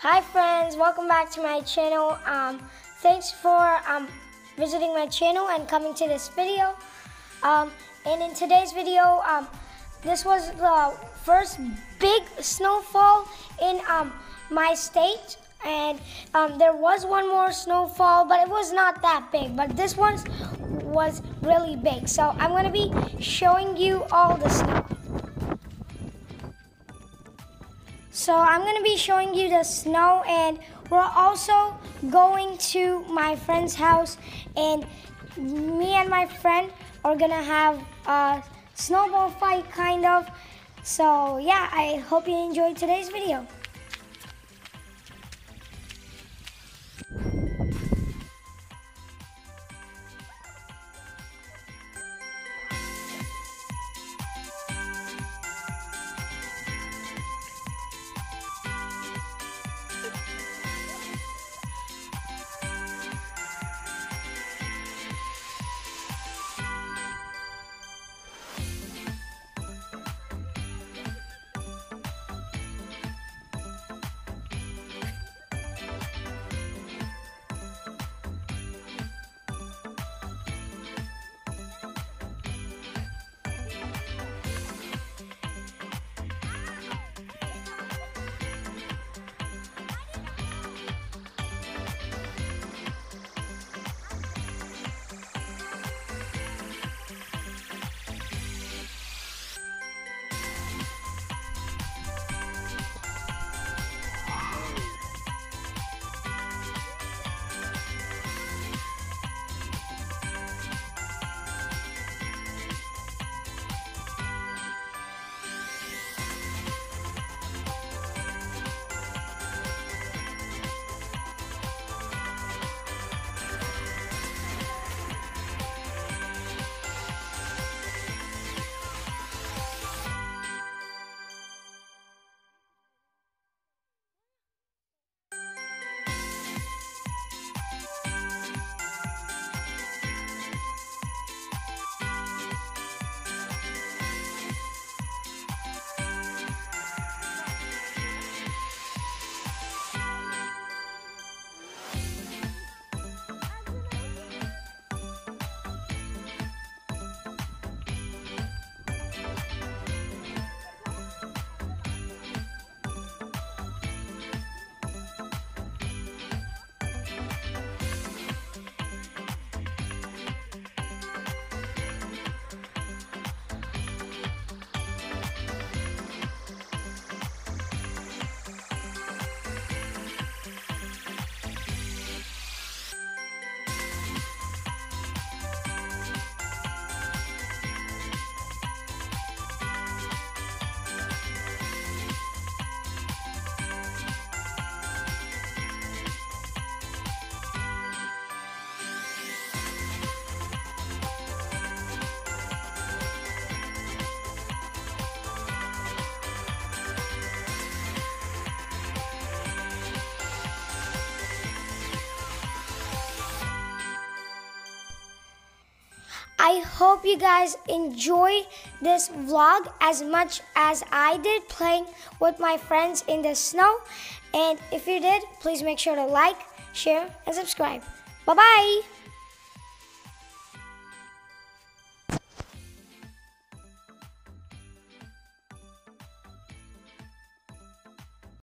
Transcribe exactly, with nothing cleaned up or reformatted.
Hi friends, welcome back to my channel. Um, thanks for um, visiting my channel and coming to this video. Um, and in today's video, um, this was the first big snowfall in um, my state. And um, there was one more snowfall, but it was not that big. But this one was really big. So I'm gonna be showing you all the snow. So I'm gonna be showing you the snow, and we're also going to my friend's house, and me and my friend are gonna have a snowball fight, kind of. So yeah, I hope you enjoyed today's video. I hope you guys enjoyed this vlog as much as I did playing with my friends in the snow. And if you did, please make sure to like, share, and subscribe. Bye-bye!